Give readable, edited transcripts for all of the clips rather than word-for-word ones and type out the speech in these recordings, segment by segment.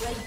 The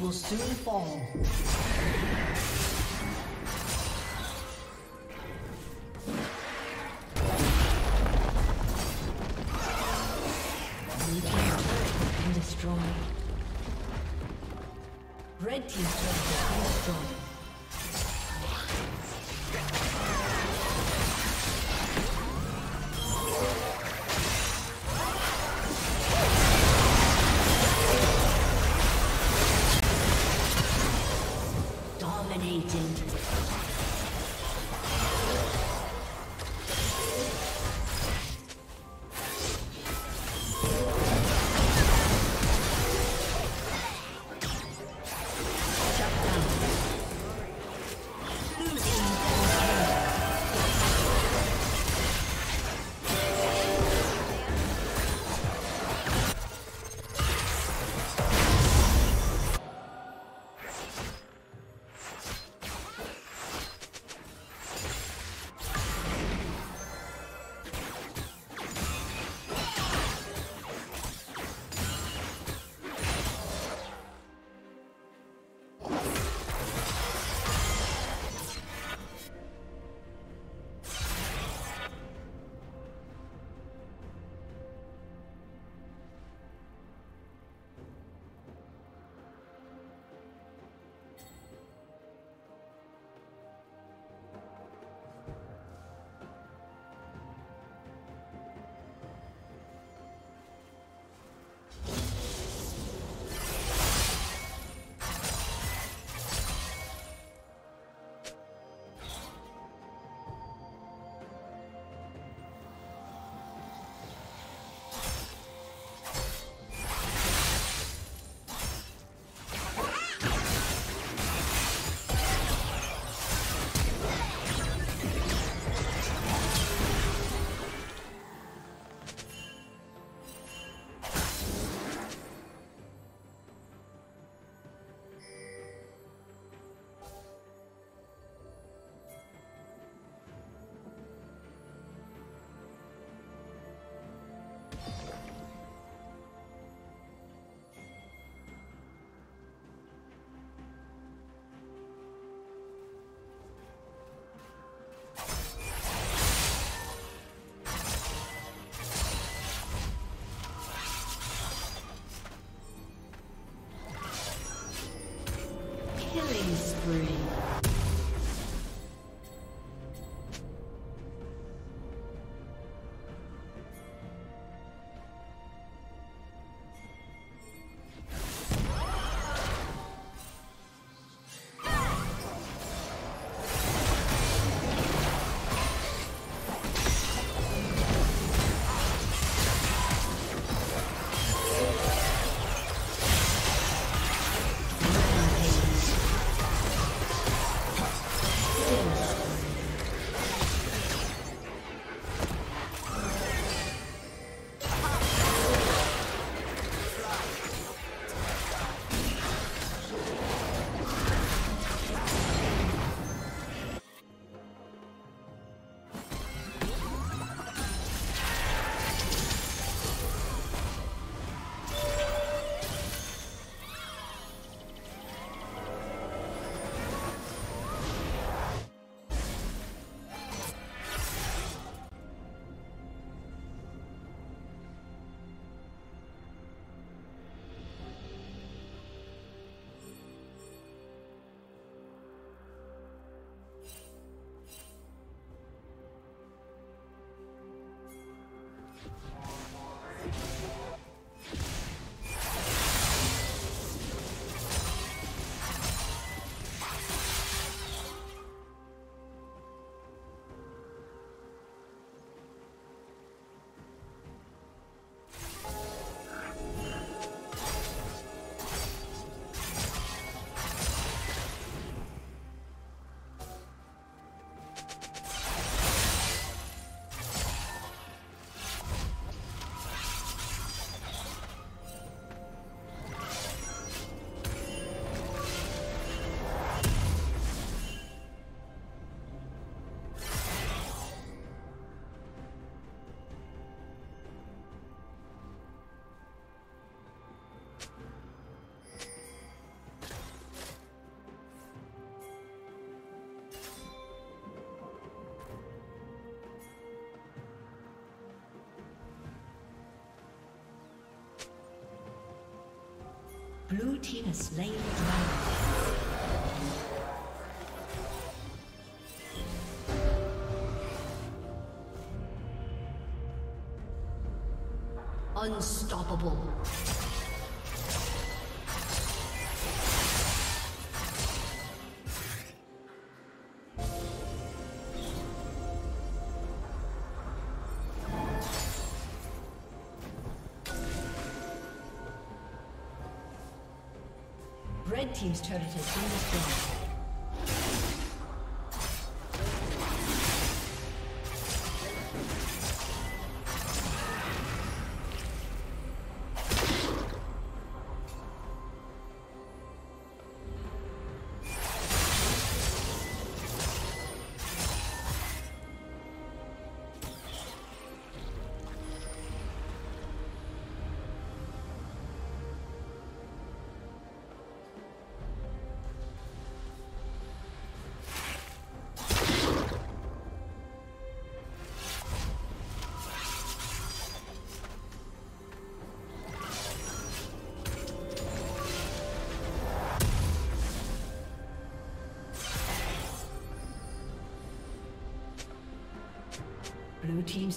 Will soon fall. Blue team's turret has been destroyed. Red team's turret has been destroyed. Blue team has slain the dragon. Unstoppable. Red team's turret has been destroyed. Blue team's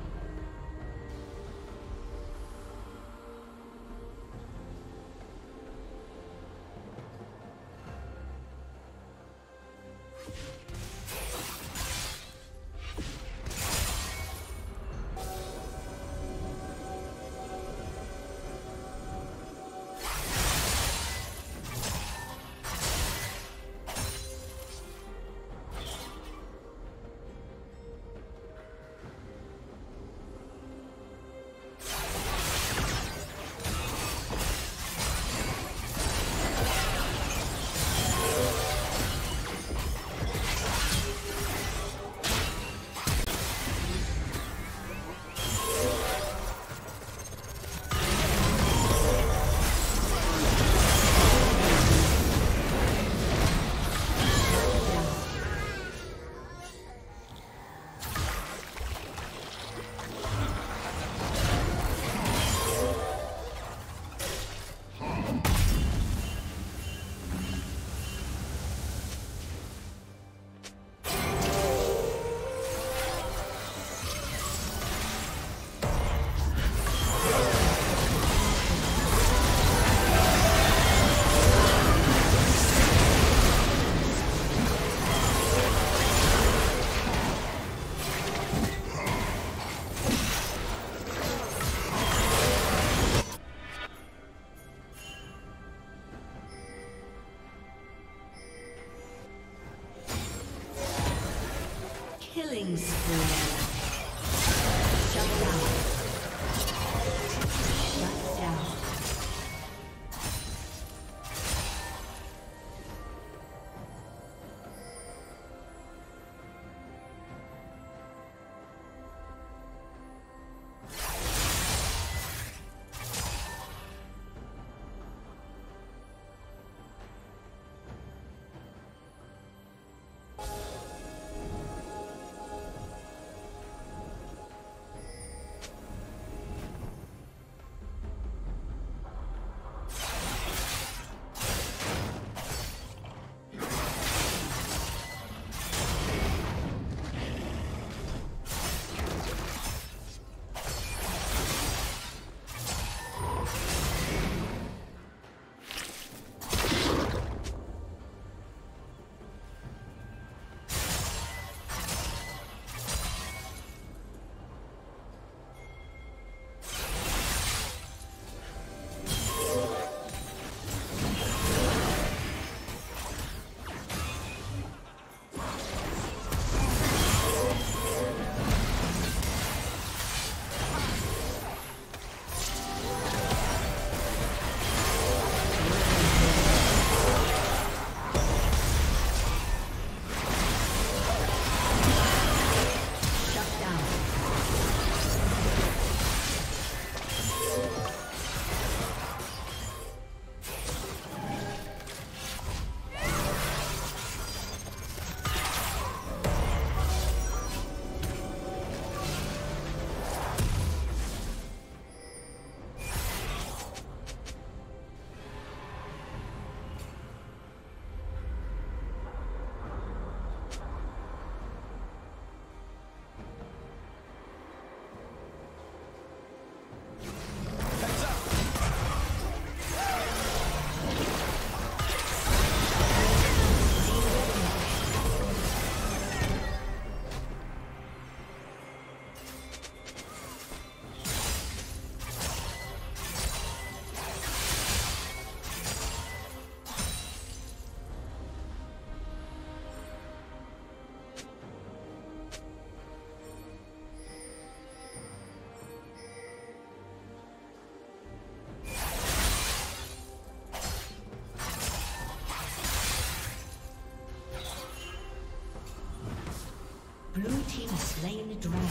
slain the dragon.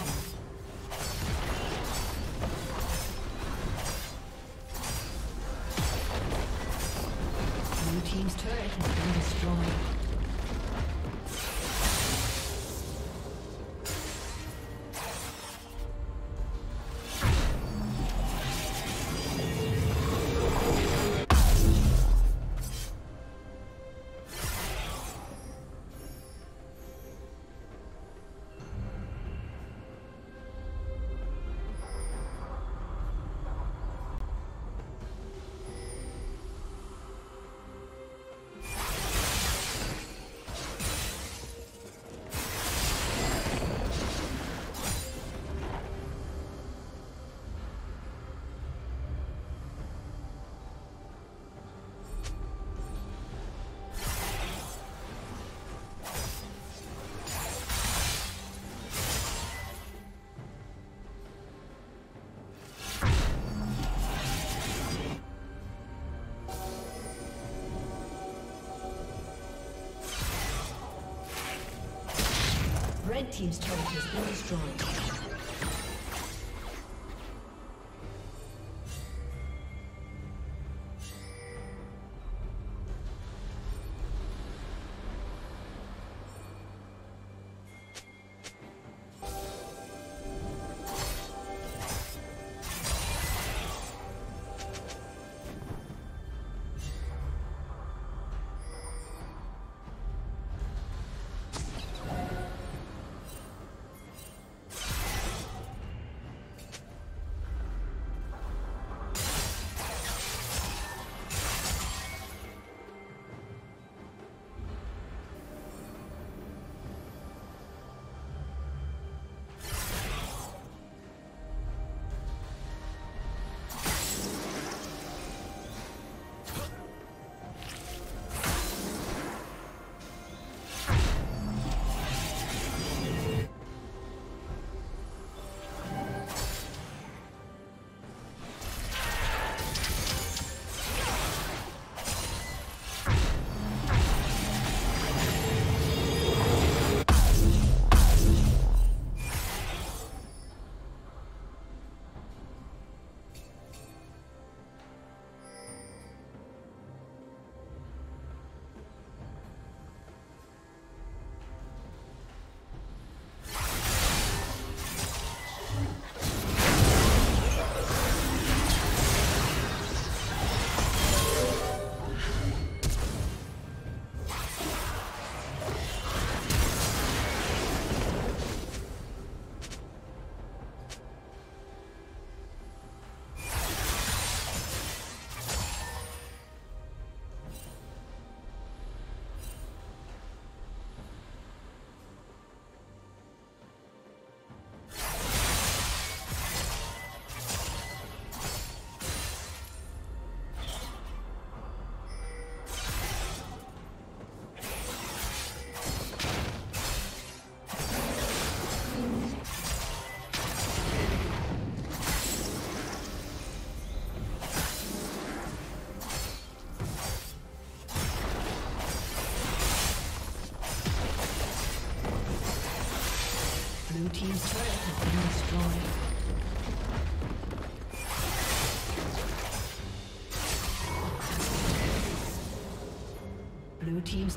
Blue team's turret has been destroyed. Red team's turret has been destroyed. Team's turret has been destroyed. Blue team's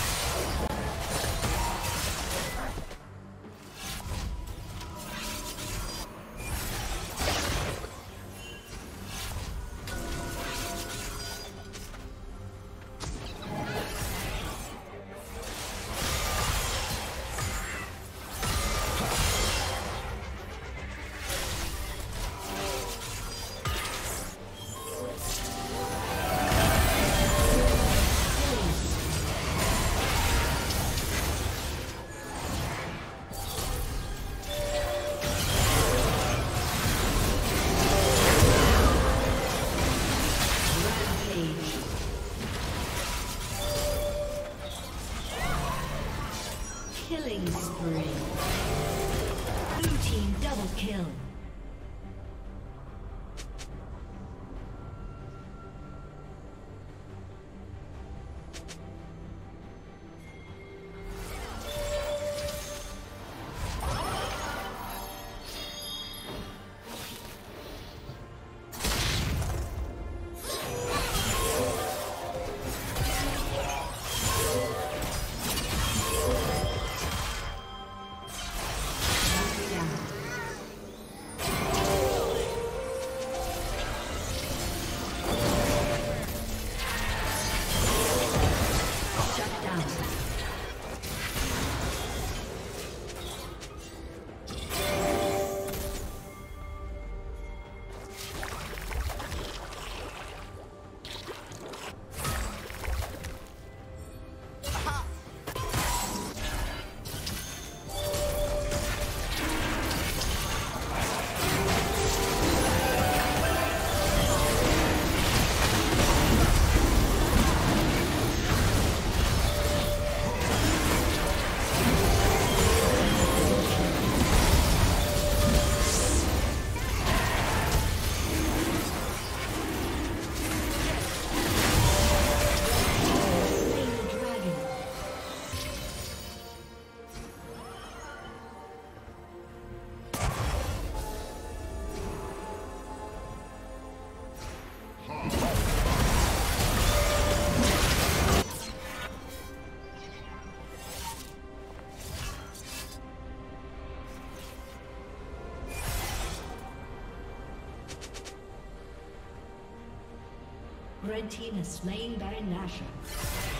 Red team has slain Baron Nashor.